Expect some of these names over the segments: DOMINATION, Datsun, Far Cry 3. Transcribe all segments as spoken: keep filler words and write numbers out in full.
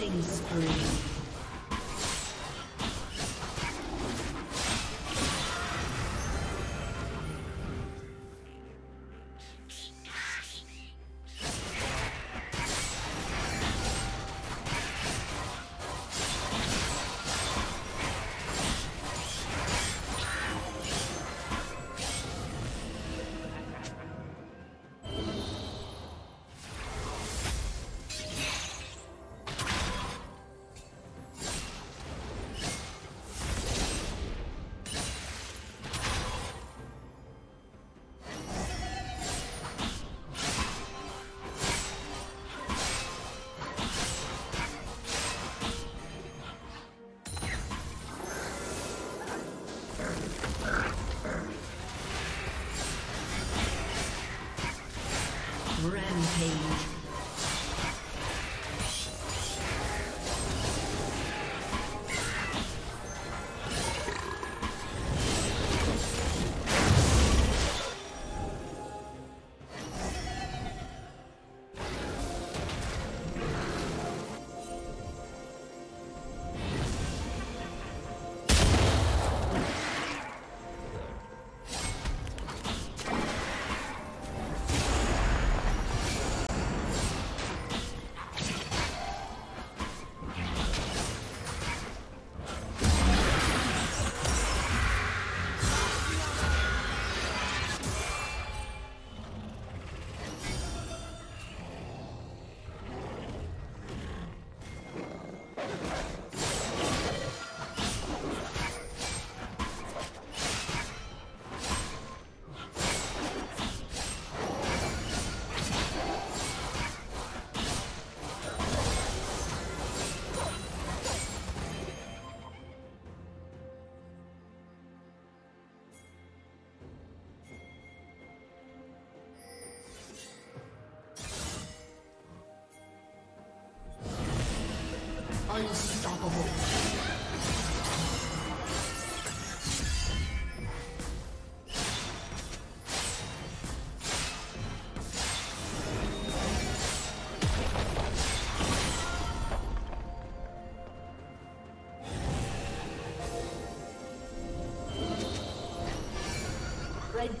Killing spree. Rampage. Unstoppable. Red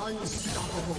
Unstoppable.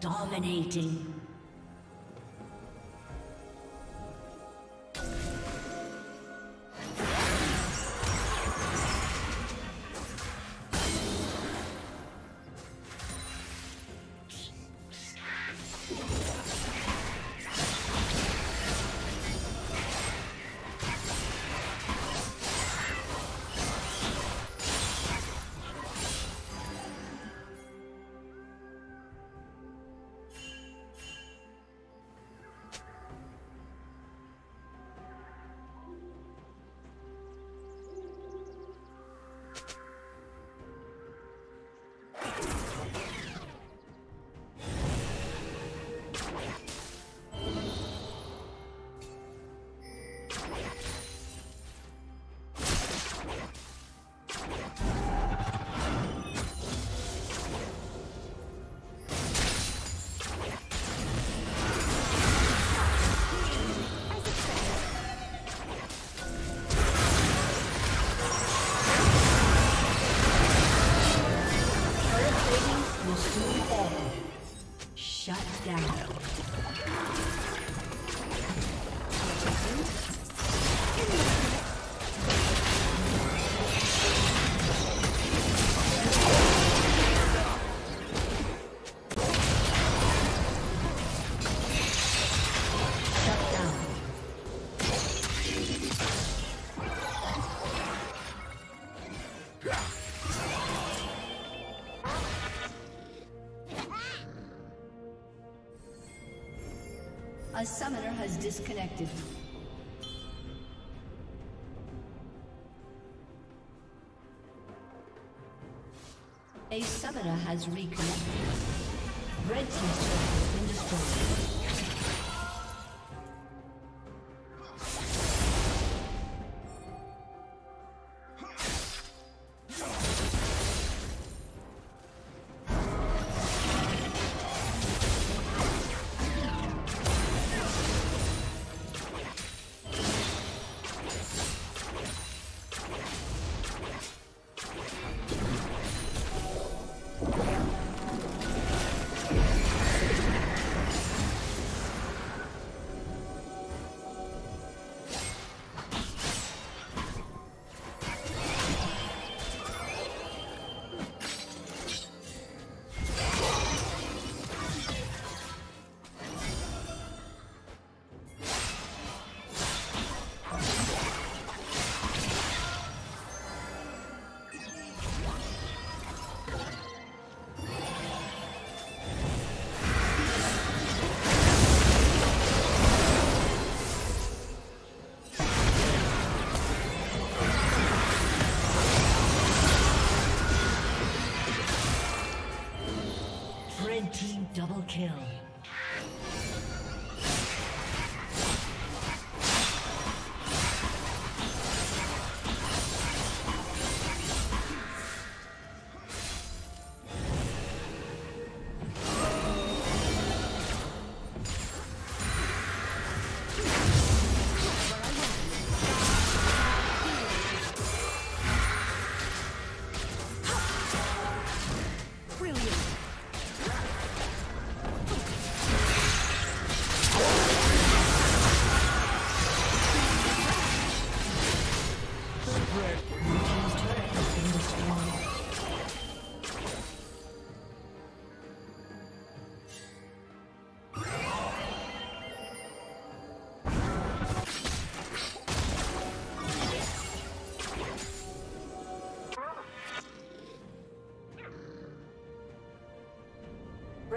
Dominating. Shut down. A summoner has disconnected. A summoner has reconnected. Red team's turret has been destroyed. Double kill. The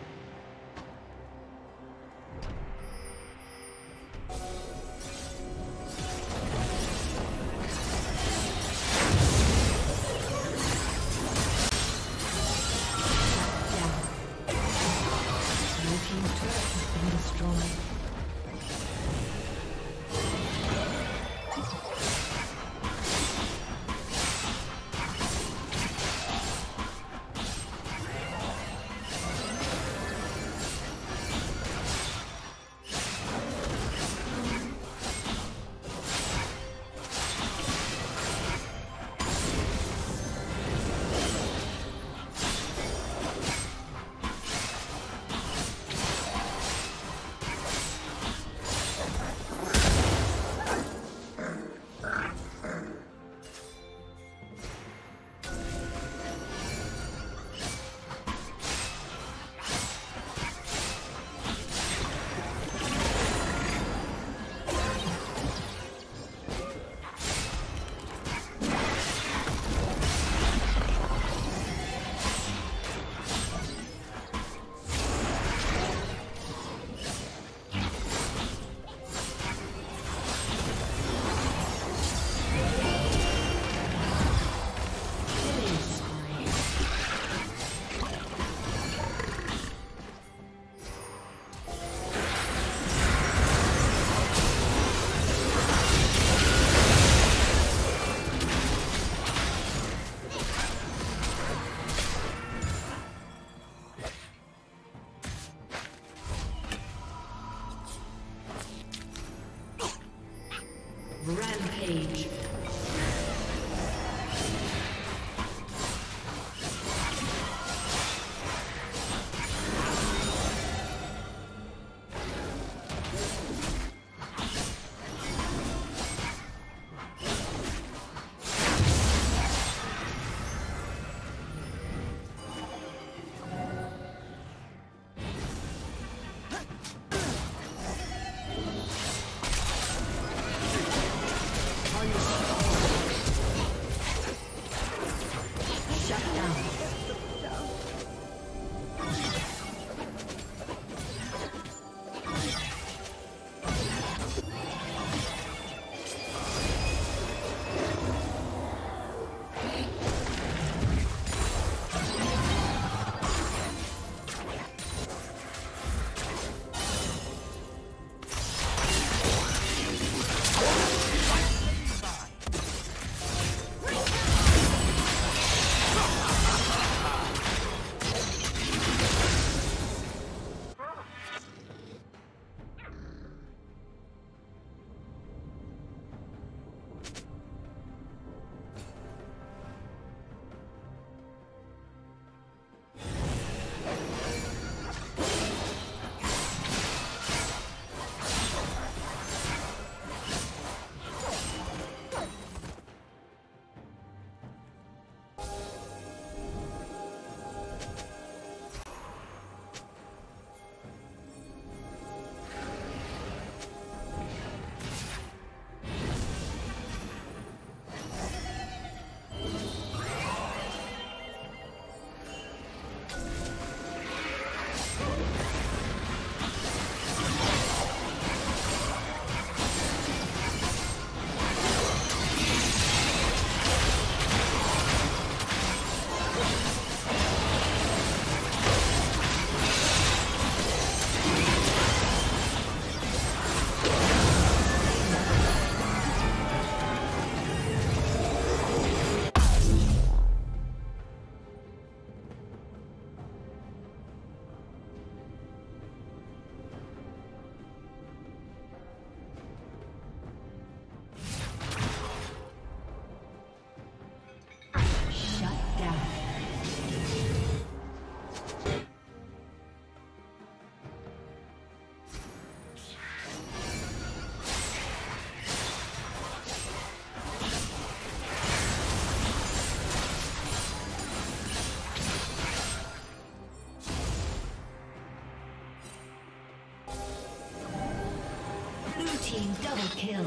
Blue team double kill.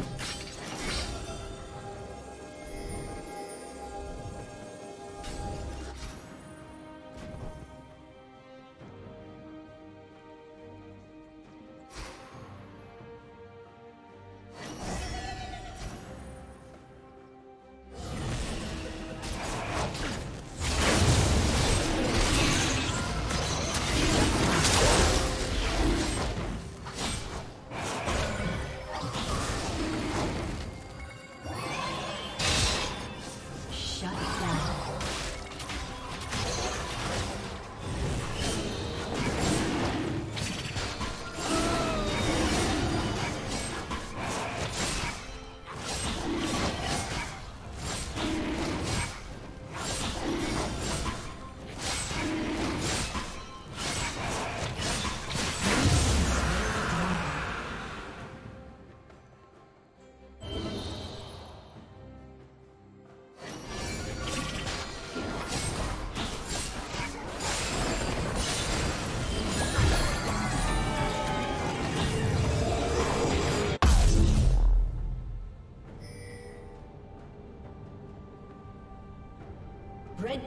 Red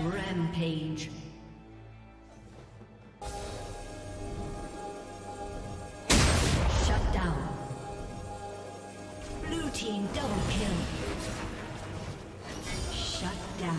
Rampage. Team double kill. Shut down.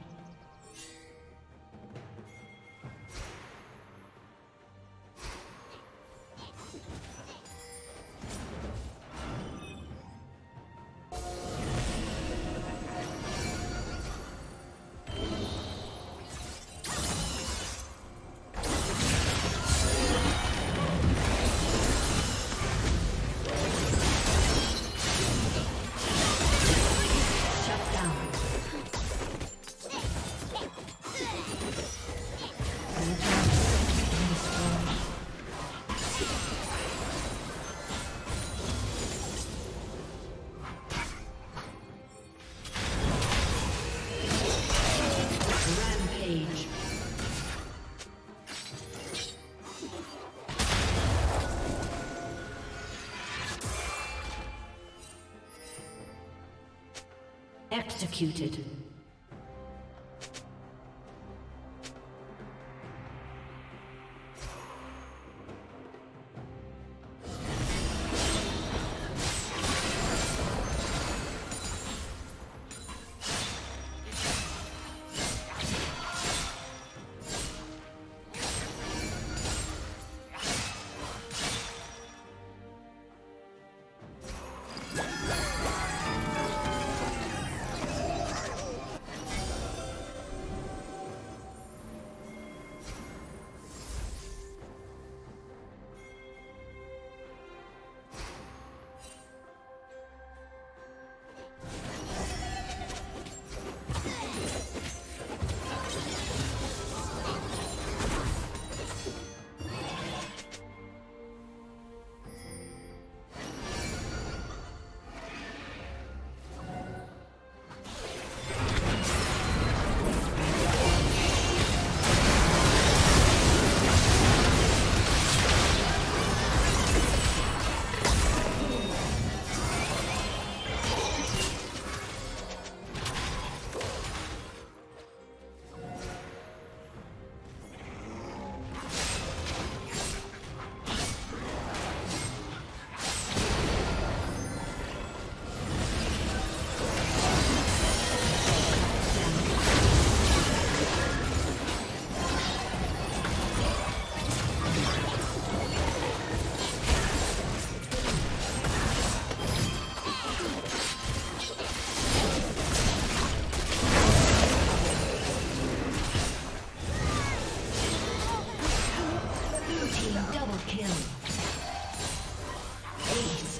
Executed. Team double kill. Ace.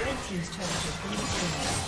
Red Team's turret has been destroyed.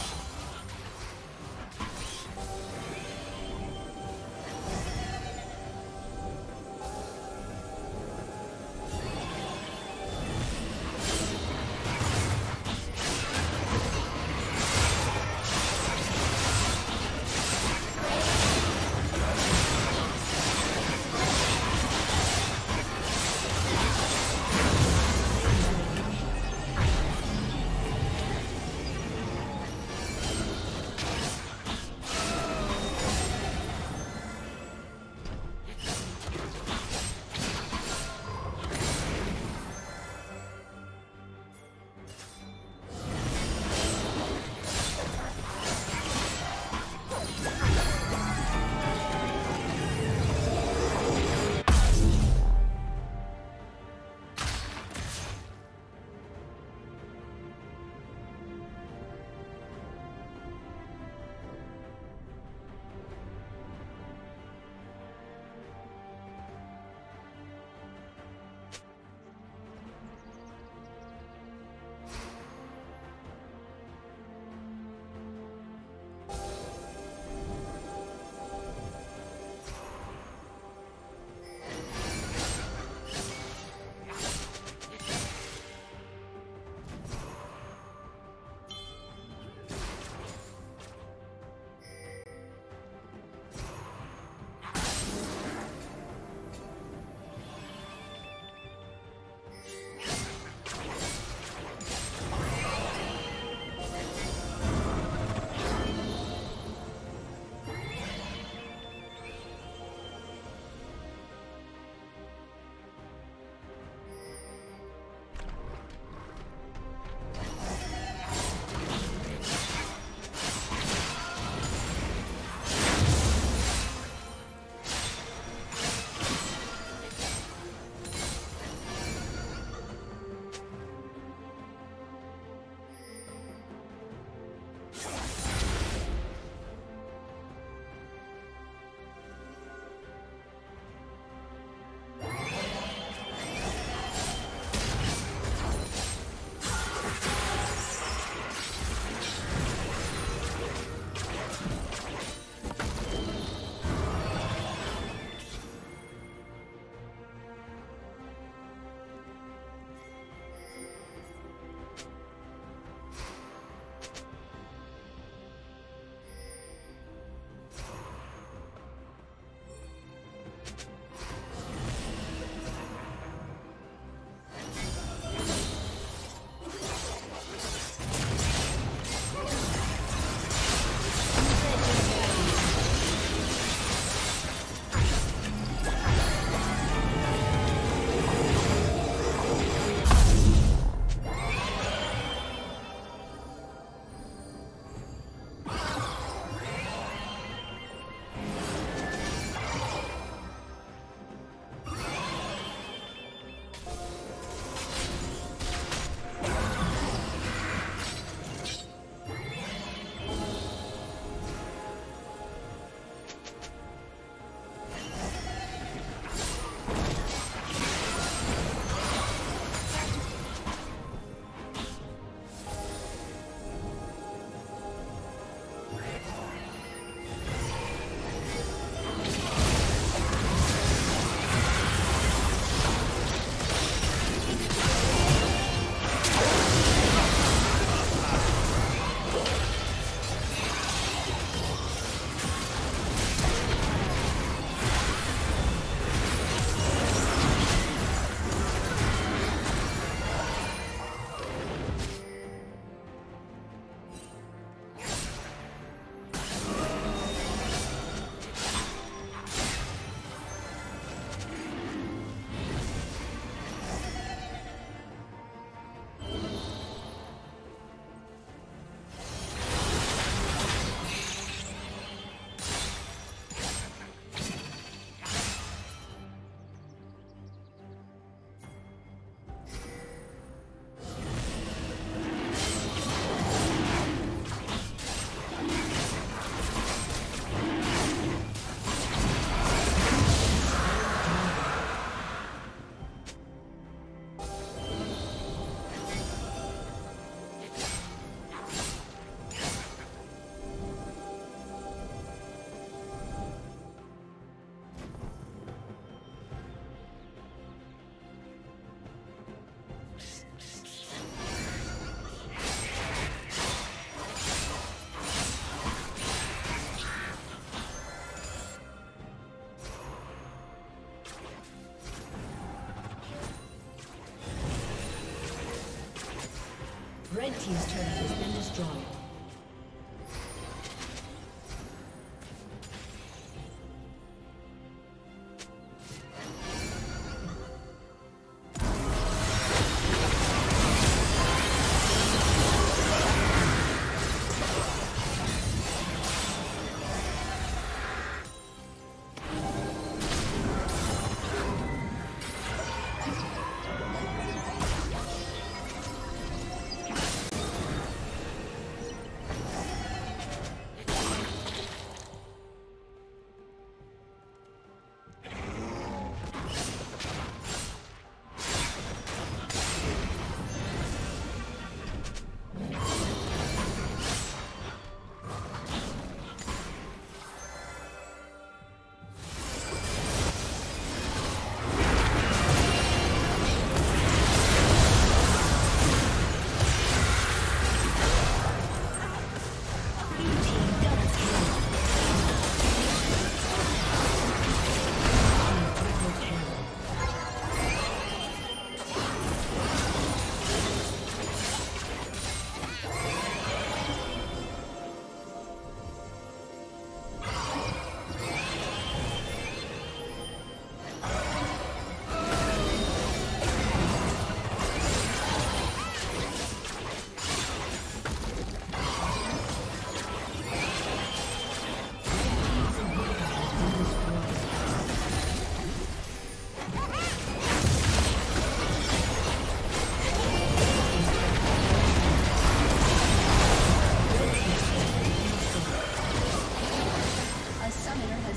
Red team's turret has been destroyed.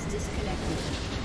Disconnected.